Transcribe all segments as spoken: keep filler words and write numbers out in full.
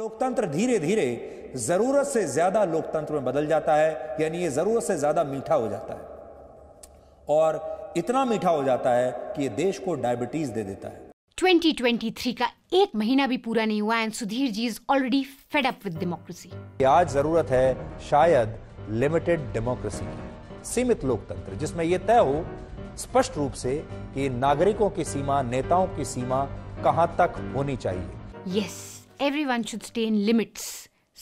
लोकतंत्र धीरे धीरे जरूरत से ज्यादा लोकतंत्र में बदल जाता है, यानी ये जरूरत से ज्यादा मीठा हो जाता है और इतना मीठा हो जाता है कि ये देश को डायबिटीज दे देता है। ट्वेंटी ट्वेंटी थ्री का एक महीना भी पूरा नहीं हुआ and Sudhir ji is already fed up with democracy. आज जरूरत है शायद लिमिटेड डेमोक्रेसी, सीमित लोकतंत्र जिसमें यह तय हो स्पष्ट रूप से कि नागरिकों की सीमा, नेताओं की सीमा कहां तक होनी चाहिए। Yes, everyone should stay in limits,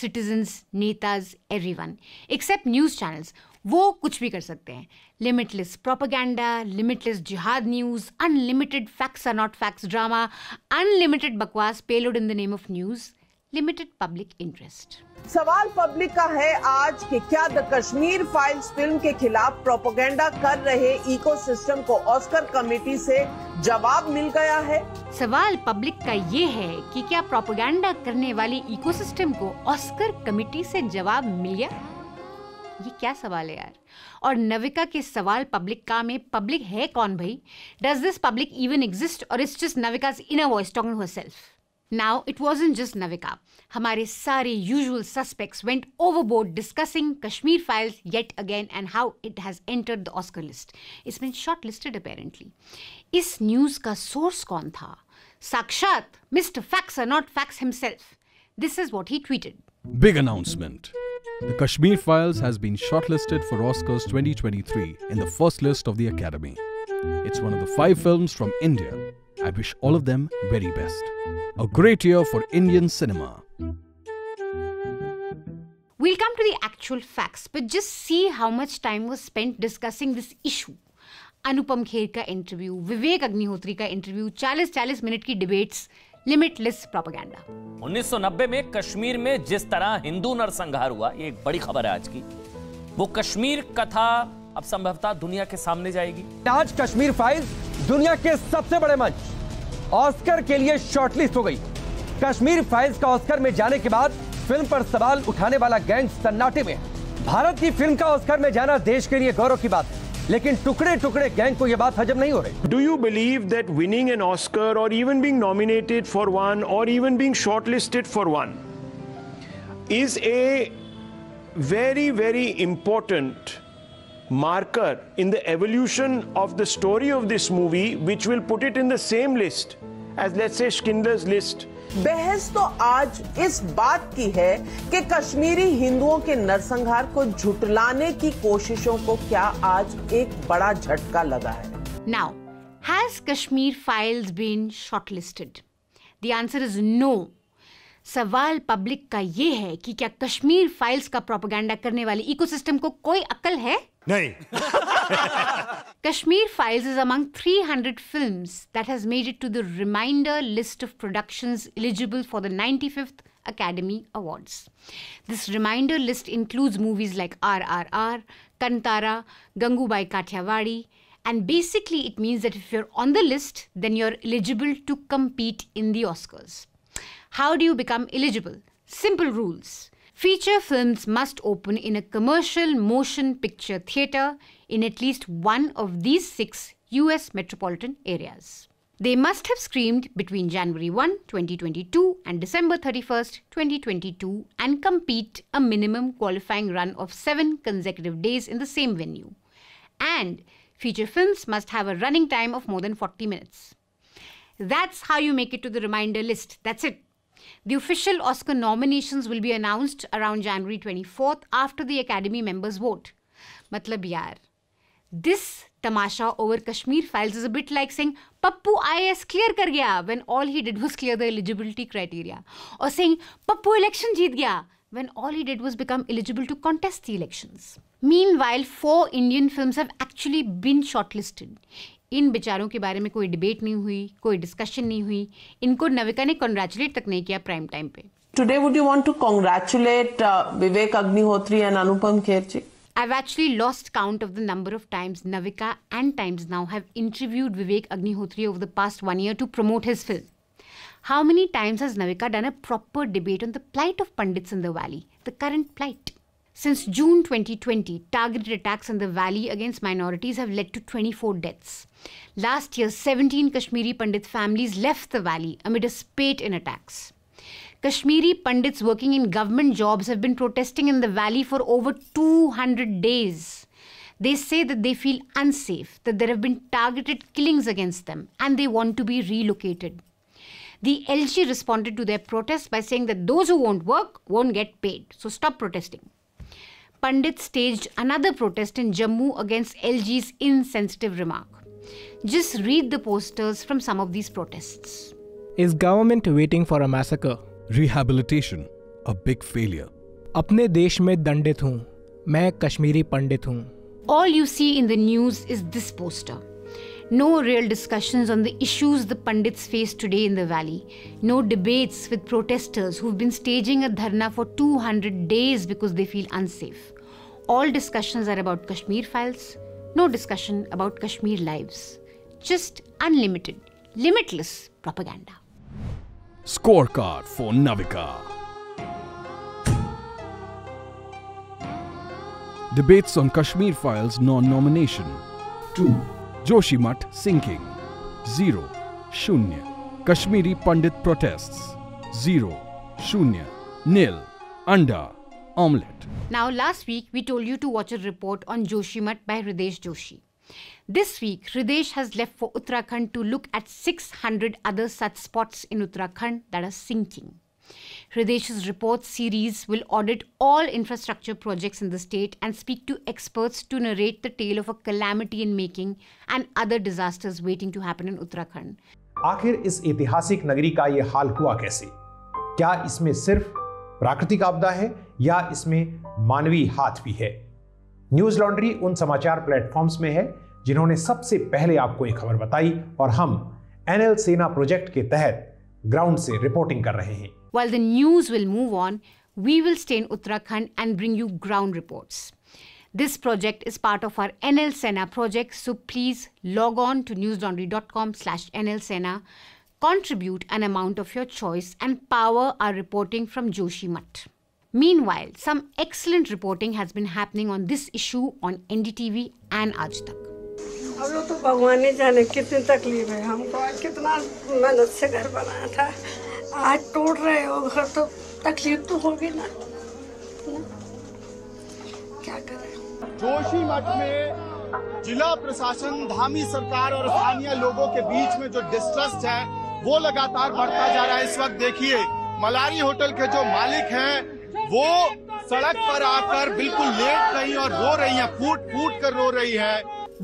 citizens, नेताज, एवरीवन एक्सेप्ट न्यूज चैनल्स, वो कुछ भी कर सकते हैं। लिमिटलेस प्रोपेगेंडा, लिमिटलेस जिहाद news, unlimited facts are not facts drama, unlimited बकवास payload in the name of news, limited public interest. सवाल पब्लिक का है आज कि क्या द कश्मीर फाइल्स फिल्म के खिलाफ प्रोपेगेंडा कर रहे इकोसिस्टम को ऑस्कर कमेटी से जवाब मिल गया है? सवाल पब्लिक का ये है कि क्या प्रोपेगेंडा करने वाले इकोसिस्टम को ऑस्कर कमेटी से जवाब मिल गया? ये क्या सवाल है यार। और नविका के सवाल पब्लिक का में पब्लिक है कौन भाई? Does this public even exist or it's just नविका's inner voice talking to herself? Now it wasn't just Navika. हमारे सारे usual suspects went overboard discussing Kashmir Files yet again and how it has entered the Oscar list. It's been shortlisted apparently. इस news का source कौन था? साक्षात mister Facts are not facts himself. This is what he tweeted. Big announcement. The Kashmir Files has been shortlisted for Oscars twenty twenty-three in the first list of the Academy. It's one of the five films from India. I wish all of them very best. A great year for Indian cinema. We'll come to the actual facts, but just see how much time was spent discussing this issue. Anupam Kher ka interview, Vivek Agnihotri ka interview, forty forty minute ki debates, limitless propaganda. उन्नीस सौ नब्बे में कश्मीर में जिस तरह हिंदू नरसंहार हुआ, ये एक बड़ी खबर है आज की, वो कश्मीर कथा अब संभवतः दुनिया के सामने जाएगी। आज कश्मीर फाइल्स दुनिया के सबसे बड़े मंच ऑस्कर के लिए शॉर्टलिस्ट हो गई। कश्मीर फाइल्स का ऑस्कर में जाने के बाद फिल्म पर सवाल उठाने वाला गैंग सन्नाटे में। भारत की फिल्म का ऑस्कर में जाना देश के लिए गौरव की बात है, लेकिन टुकड़े टुकड़े गैंग को यह बात हजम नहीं हो रही। Do you believe that winning an Oscar or even being nominated for one or even being shortlisted for one is a very very important marker in the evolution of the story of this movie which will put it in the same list as let's say Schindler's list. बहस तो आज इस बात की है कि कश्मीरी हिंदुओं के नरसंहार को झुटलाने की कोशिशों को क्या आज एक बड़ा झटका लगा है। Now, has Kashmir Files been shortlisted? The answer is no. सवाल पब्लिक का ये है कि क्या कश्मीर फाइल्स का प्रोपेगेंडा करने वाले इकोसिस्टम को कोई अक्ल है? नहीं। Kashmir Files is among three hundred films that has made it to the reminder list of productions eligible for the ninety-fifth Academy Awards. This reminder list includes movies like R R R, Kantara, Gangubai Kathiawadi, and basically it means that if you're on the list, then you're eligible to compete in the Oscars. How do you become eligible? Simple rules. Feature films must open in a commercial motion picture theatre in at least one of these six U S metropolitan areas. They must have screened between January first, twenty twenty-two and December thirty-first, twenty twenty-two and compete a minimum qualifying run of seven consecutive days in the same venue. And feature films must have a running time of more than forty minutes. That's how you make it to the reminder list. That's it. The official Oscar nominations will be announced around January twenty-fourth after the Academy members vote. Matlab yaar, this tamasha over Kashmir Files is a bit like saying Pappu I A S clear kar gaya when all he did was clear the eligibility criteria, or saying Pappu election jeet gaya when all he did was become eligible to contest the elections. Meanwhile, four Indian films have actually been shortlisted. इन बेचारों के बारे में कोई debate नहीं हुई, कोई discussion नहीं हुई, इनको नविका ने कॉन्ग्रेचुलेट तक नहीं किया प्राइम टाइम पे। Today would you want to congratulate Vivek Agnihotri and Anupam Kher ji? I've actually lost count of the number of times Navika and Times Now have interviewed Vivek Agnihotri over the past one year to promote his film. How many times has Navika done a proper debate on the plight of Pandits in the valley, the current plight? Since June twenty twenty, targeted attacks in the valley against minorities have led to twenty-four deaths. Last year, seventeen Kashmiri Pandit families left the valley amid a spate in attacks. Kashmiri Pandits working in government jobs have been protesting in the valley for over two hundred days. They say that they feel unsafe, that there have been targeted killings against them, and they want to be relocated. The L G responded to their protest by saying that those who won't work won't get paid, so stop protesting. Pandit staged another protest in Jammu against L G's insensitive remark. Just read the posters from some of these protests. Is government waiting for a massacre? Rehabilitation, a big failure. Apne desh mein dandit hoon. Main Kashmiri Pandit hoon. All you see in the news is this poster. No real discussions on the issues the Pandits face today in the valley. No debates with protesters who've been staging a dharna for two hundred days because they feel unsafe. All discussions are about Kashmir Files. No discussion about Kashmir lives. Just unlimited, limitless propaganda. Scorecard for Navika. Debates on Kashmir Files non-nomination. Two. Joshimath sinking, zero, shunya. Kashmiri Pandit protests, zero, shunya, nil, anda, omelette. Now last week we told you to watch a report on Joshimath by Ridesh Joshi. This week Ridesh has left for Uttarakhand to look at six hundred other such spots in Uttarakhand that are sinking. Ridesh's report series will audit all infrastructure projects in the state and speak to experts to narrate the tale of a calamity in making and other disasters waiting to happen in Uttarakhand. आखिर इस ऐतिहासिक नगरी का ये हाल हुआ कैसे? क्या इसमें सिर्फ प्राकृतिक आपदा है या इसमें मानवीय हाथ भी है? न्यूज लॉन्ड्री उन समाचार प्लेटफॉर्म्स में है जिन्होंने सबसे पहले आपको ये खबर बताई और हम एनएल सेना प्रोजेक्ट के तहत ग्राउंड से रिपोर्टिंग कर रहे हैं. While the news will move on, we will stay in Uttarakhand and bring you ground reports. This project is part of our N L Sena project, so please log on to newslaundry dot com slash N L Sena, contribute an amount of your choice and power our reporting from Joshimath. Meanwhile, some excellent reporting has been happening on this issue on N D T V and Aaj Tak. हम लोग तो भगवान ने जाने कितनी तकलीफ है. हमको आज कितना मेहनत से घर बनाया था, आज टूट रहे हो घर तो तकलीफ तो होगी ना, ना? क्या करें. जोशीमठ में जिला प्रशासन, धामी सरकार और स्थानीय लोगों के बीच में जो डिस्ट्रस्ट है वो लगातार बढ़ता जा रहा है. इस वक्त देखिए मलारी होटल के जो मालिक हैं वो सड़क पर आकर बिल्कुल लेट रही और रो रही है, फूट फूट कर रो रही है.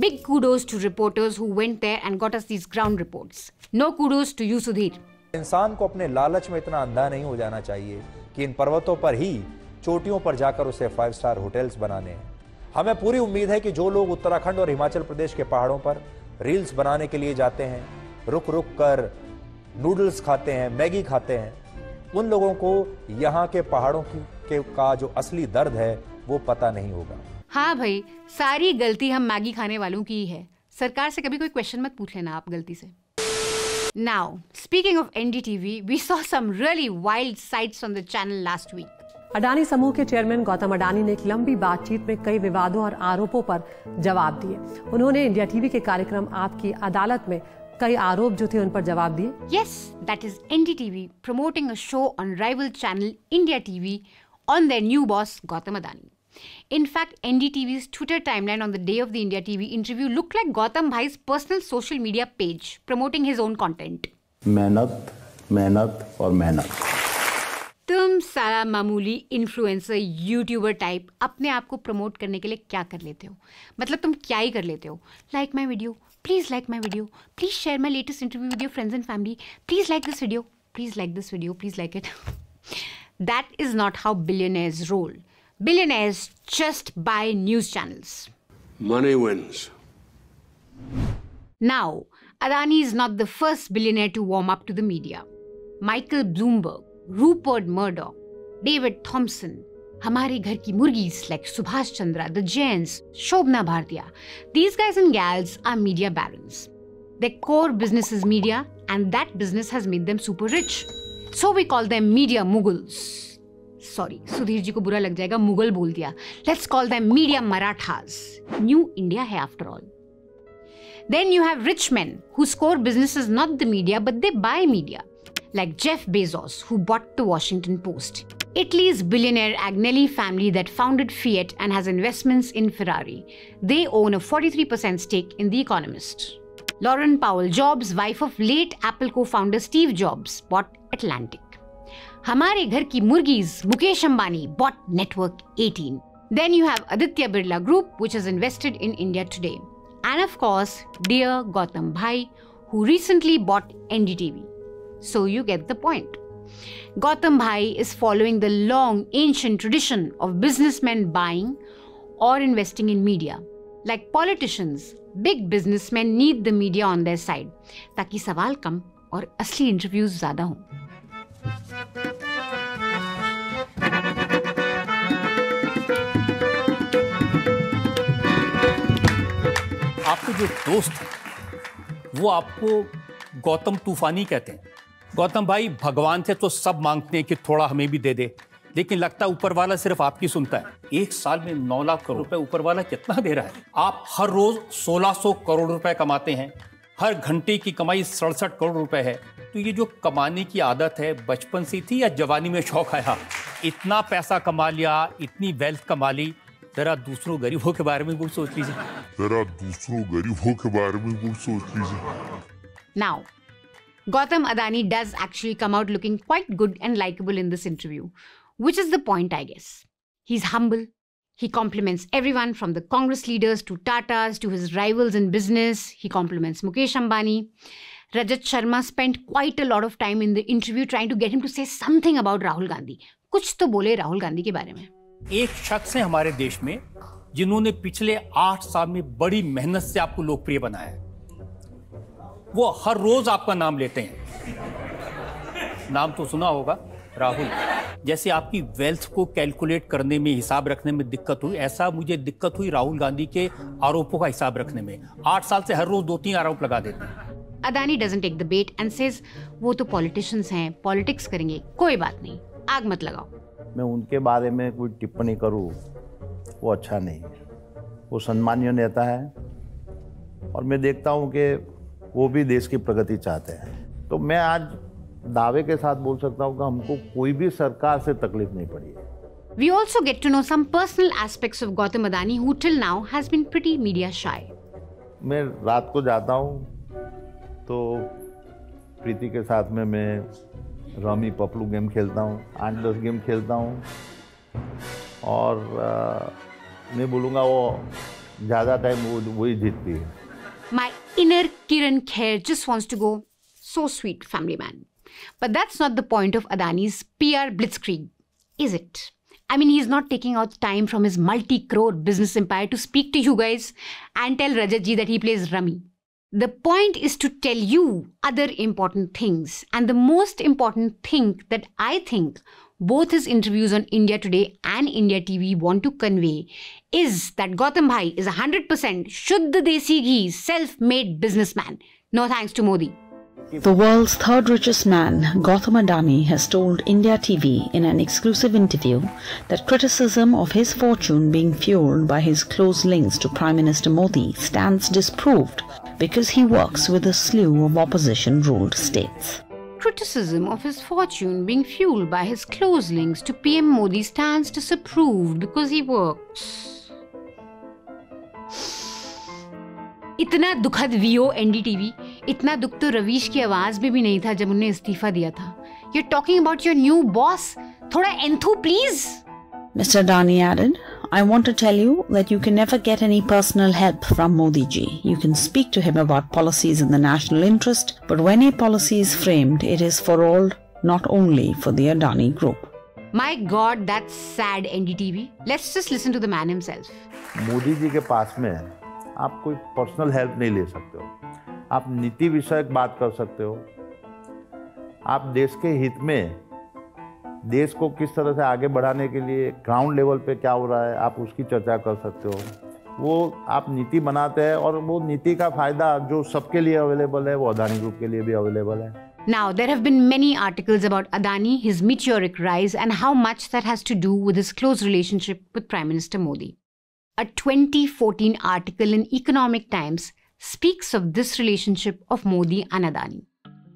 Big kudos to reporters who went there and got us these ground reports. No kudos to you, Sudhir. इंसान को अपने लालच में इतना अंधा नहीं हो जाना चाहिए कि इन पर्वतों पर ही चोटियों पर जाकर उसे फाइव स्टार होटल्स बनाने हैं. हमें पूरी उम्मीद है कि जो लोग उत्तराखंड और हिमाचल प्रदेश के पहाड़ों पर रील्स बनाने के लिए जाते हैं, रुक रुक कर नूडल्स खाते हैं, मैगी खाते हैं, उन लोगों को यहाँ के पहाड़ों के का जो असली दर्द है वो पता नहीं होगा. हाँ भाई, सारी गलती हम मैगी खाने वालों की ही है. सरकार से कभी कोई क्वेश्चन मत पूछ लेना आप गलती से. Now, speaking of N D T V, we saw some really wild sights on the channel last week. Adani समूह के चेयरमैन गौतम अडानी ने एक लंबी बातचीत में कई विवादों और आरोपों पर जवाब दिए. उन्होंने इंडिया टीवी के कार्यक्रम आपकी अदालत में कई आरोप जो थे उन पर जवाब दिए. Yes, that is N D T V promoting a show on rival channel India T V on their new boss Gautam Adani. In fact, N D T V's Twitter timeline on the day of the India T V interview looked like Gautam Bhai's personal social media page, promoting his own content. Mehnat, mehnat aur mehnat. तुम सारा मामूली influencer, YouTuber type अपने आप को promote करने के लिए क्या कर लेते हो? मतलब तुम क्या ही कर लेते हो? Like my video, please like my video, please share my latest interview with your friends and family, please like this video, please like this video, please like it. That is not how billionaires roll. Billionaires just buy news channels. Money wins. Now, Adani is not the first billionaire to warm up to the media. Michael Bloomberg, Rupert Murdoch, David Thomson, Hamare Ghar Ki Murgis like Subhash Chandra, the Jains, Shobhana Bhartiya. These guys and gals are media barons. Their core business is media, and that business has made them super rich. So we call them media mughals. Sorry, Sudhir ji ko bura lag jayega, Mughal bol diya. Let's call them media Marathas. New India hai after all. Then you have rich men whose core business is not the media, but they buy media. Like Jeff Bezos, who bought the Washington Post. Italy's billionaire Agnelli family that founded Fiat and has investments in Ferrari. They own a forty-three percent stake in The Economist. Lauren Powell Jobs, wife of late Apple co-founder Steve Jobs, bought Atlantic. Hamare Ghar Ki Murgis, Mukesh Ambani, bought Network eighteen. Then you have Aditya Birla Group, which is invested in India Today. And of course, dear Gautam Bhai, who recently bought N D T V. So you get the point. Gautam Bhai is following the long ancient tradition of businessmen buying or investing in media. Like politicians, big businessmen need the media on their side, taki sawal kam aur asli interviews zyada ho. आपके जो दोस्त हैं वो आपको गौतम तूफानी कहते हैं. गौतम भाई भगवान से तो सब मांगते हैं कि थोड़ा हमें भी दे दे, लेकिन लगता है ऊपर वाला सिर्फ आपकी सुनता है. एक साल में नौ लाख करोड़ रुपए ऊपर वाला कितना दे रहा है? आप हर रोज सोलह सौ करोड़ रुपए कमाते हैं. हर घंटे की कमाई सड़सठ करोड़ रुपए है. तो ये जो कमाने की आदत है बचपन से थी या जवानी में शौक आया? इतना पैसा कमा लिया, इतनी वेल्थ कमा ली, जरा दूसरों गरीबों के बारे में भी सोच लीजिए. जरा दूसरों गरीबों के बारे में भी सोच लीजिए. Now Gautam Adani does actually come out looking quite good and likable in this interview, which is the point, I guess. He's humble. He compliments everyone from the Congress leaders to Tatas to his rivals in business. He compliments Mukesh Ambani. Rajat Sharma spent quite a lot of time in the interview trying to get him to say something about Rahul Gandhi. कुछ तो बोले राहुल गांधी के बारे में. एक शख्स है हमारे देश में जिन्होंने पिछले आठ साल में बड़ी मेहनत से आपको लोकप्रिय बनाया है. वो हर रोज आपका नाम लेते हैं. नाम तो सुना होगा, राहुल. जैसे आपकी वेल्थ को कैलकुलेट करने में, हिसाब रखने में दिक्कत हुई, ऐसा मुझे दिक्कत हुई राहुल गांधी के आरोपों का हिसाब रखने में. आठ साल से हर रोज दो तीन आरोप लगा देते हैं. Adani doesn't take the bet and says वो तो पॉलिटिशियंस हैं, पॉलिटिक्स करेंगे, कोई बात नहीं, आग मत लगाओ. मैं उनके बारे में कोई टिप्पणी करूँ वो अच्छा नहीं है. वो सम्माननीय नेता है और मैं देखता हूँ कि वो भी देश की प्रगति चाहते हैं. तो मैं आज दावे के साथ बोल सकता हूँ कि हमको कोई भी सरकार से तकलीफ नहीं पड़ी है. We also get to know some personal aspects of Gautam Adani, who till now has been pretty media shy. मैं रात को जाता हूँ तो प्रीति के साथ में मैं रमी पपलू गेम खेलता हूँ, आठ दस गेम खेलता हूँ और आ, मैं बोलूँगा वो ज़्यादा टाइम वो वही जीतती है. My inner Kiran Kher just wants to go, so sweet family man. But that's not the point of Adani's P R blitzkrieg, is it? I mean, he's not taking out time from his multi-crore business empire to speak to you guys and tell Rajat ji that he plays rummy. The point is to tell you other important things. And the most important thing that I think both his interviews on India Today and India T V want to convey is that Gautam Bhai is one hundred percent Shuddha Desi Ghee self-made businessman. No thanks to Modi. The world's third richest man, Gautam Adani, has told India T V in an exclusive interview that criticism of his fortune being fueled by his close links to Prime Minister Modi stands disproved because he works with a slew of opposition-ruled states. Criticism of his fortune being fueled by his close links to P M Modi stands disapproved because he works. इतना दुखद VO N D T V, इतना दुख तो रवीश की आवाज में भी नहीं था जब उन्हें इस्तीफा दिया था. You're talking about your new boss. थोड़ा enthu please. Mister Adani added, I want to tell you that you can never get any personal help from Modi ji. You can speak to him about policies in the national interest, but when a policy is framed, it is for all, not only for the Adani group. My God, that's sad, N D T V. Let's just listen to the man himself. Modi ji के पास में आप कोई personal help नहीं ले सकते हो. आप नीति विषयक बात कर सकते हो. आप देश के हित में देश को किस तरह से आगे बढ़ाने के लिए ग्राउंड लेवल पे क्या हो रहा है आप उसकी चर्चा कर सकते हो. वो आप नीति बनाते हैं और वो नीति का फायदा जो सबके लिए अवेलेबल है वो अदानी ग्रुप के लिए भी अवेलेबल है. Now, there have been many articles about Adani, his meteoric rise, and how much that has to do with his close relationship with Prime Minister Modi. A twenty fourteen article in Economic Times speaks of this relationship of Modi and Adani.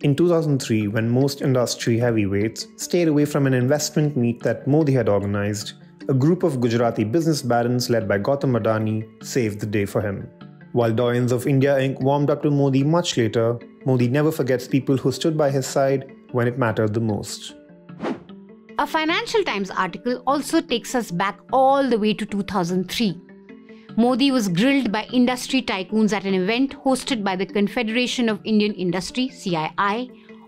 In two thousand three, when most industry heavyweights stayed away from an investment meet that Modi had organized, a group of Gujarati business barons led by Gautam Adani saved the day for him. While doyens of India Incorporated warmed up to Modi much later, Modi never forgets people who stood by his side when it mattered the most. A Financial Times article also takes us back all the way to two thousand three. Modi was grilled by industry tycoons at an event hosted by the Confederation of Indian Industry, C I I,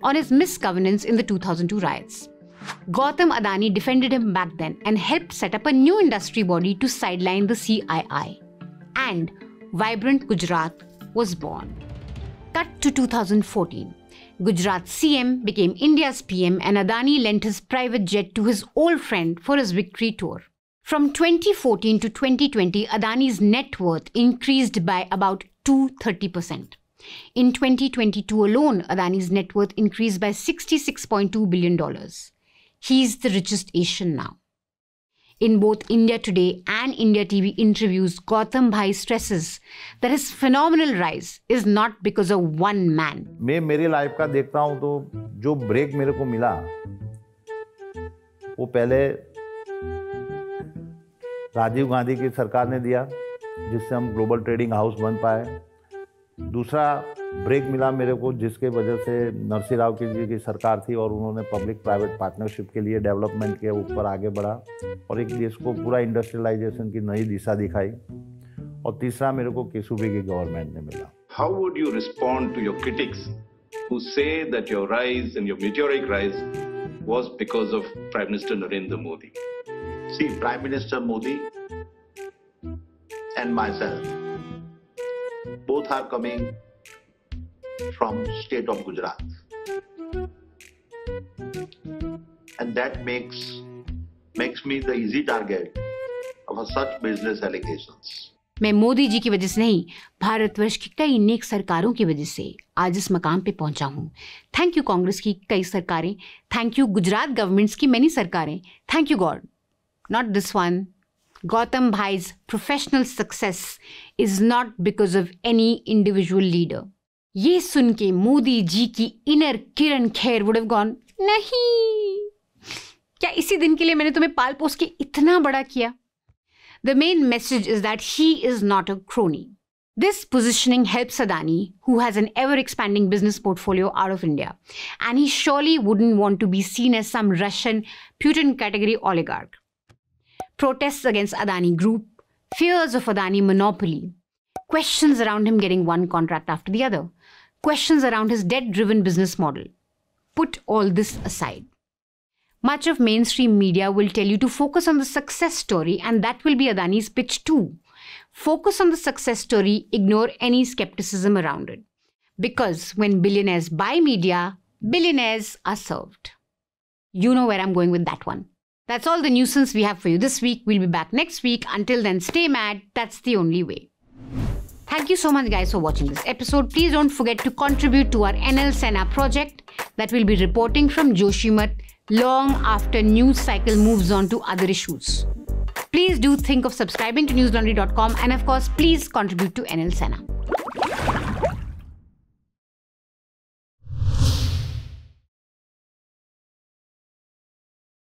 on his misgovernance in the two thousand two riots. Gautam Adani defended him back then and helped set up a new industry body to sideline the C I I. And Vibrant Gujarat was born. Cut to two thousand fourteen. Gujarat C M became India's P M and Adani lent his private jet to his old friend for his victory tour. From twenty fourteen to twenty twenty, Adani's net worth increased by about two hundred thirty percent. In twenty twenty-two alone, Adani's net worth increased by sixty-six point two billion dollars. He's the richest Asian now. In both India Today and India T V interviews, Gautam Bhai stresses that his phenomenal rise is not because of one man. मैं मेरी life का देखता हूँ तो जो break मेरे को मिला, वो पहले राजीव गांधी की सरकार ने दिया, जिससे हम ग्लोबल ट्रेडिंग हाउस बन पाए। दूसरा ब्रेक मिला मेरे को जिसके वजह से नरसी राव जी की सरकार थी और उन्होंने पब्लिक प्राइवेट पार्टनरशिप के लिए डेवलपमेंट के ऊपर आगे बढ़ा और एक देश को पूरा इंडस्ट्रियलाइजेशन की नई दिशा दिखाई। और तीसरा मेरे को केशुबे की गवर्नमेंट ने मिला। How would you respond to your critics who say that your rise and your meteoric rise was because of Prime Minister Narendra Modi? See, Prime Minister Modi and myself, both are coming from state of Gujarat. And that makes, makes me the easy target of such business allegations. मैं मोदी जी की वजह से नहीं, भारतवर्ष की कई नेक सरकारों की वजह से आज इस मकाम पे पहुंचा हूँ। थैंक यू कांग्रेस की कई सरकारें, थैंक यू गुजरात गवर्नमेंट्स की मैनी सरकारें, thank you God. Not this one. Gautam Bhai's professional success is not because of any individual leader. ये सुन के मोदी जी की inner Kiran Kher would have gone, नहीं, क्या इसी दिन के लिए मैंने तुम्हें पाल पोस के इतना बड़ा किया? The main message is that he is not a crony. This positioning helps Adani, who has an ever-expanding business portfolio out of India, and he surely wouldn't want to be seen as some Russian Putin category oligarch. Protests against Adani Group, fears of Adani monopoly, questions around him getting one contract after the other, questions around his debt-driven business model. Put all this aside. Much of mainstream media will tell you to focus on the success story, and that will be Adani's pitch too. Focus on the success story, ignore any skepticism around it. Because when billionaires buy media, billionaires are served. You know where I'm going with that one. That's all the nuisance we have for you this week. We'll be back next week. Until then, stay mad. That's the only way. Thank you so much, guys, for watching this episode. Please don't forget to contribute to our N L Sena project that will be reporting from Joshimath long after news cycle moves on to other issues. Please do think of subscribing to news laundry dot com and, of course, please contribute to N L Sena.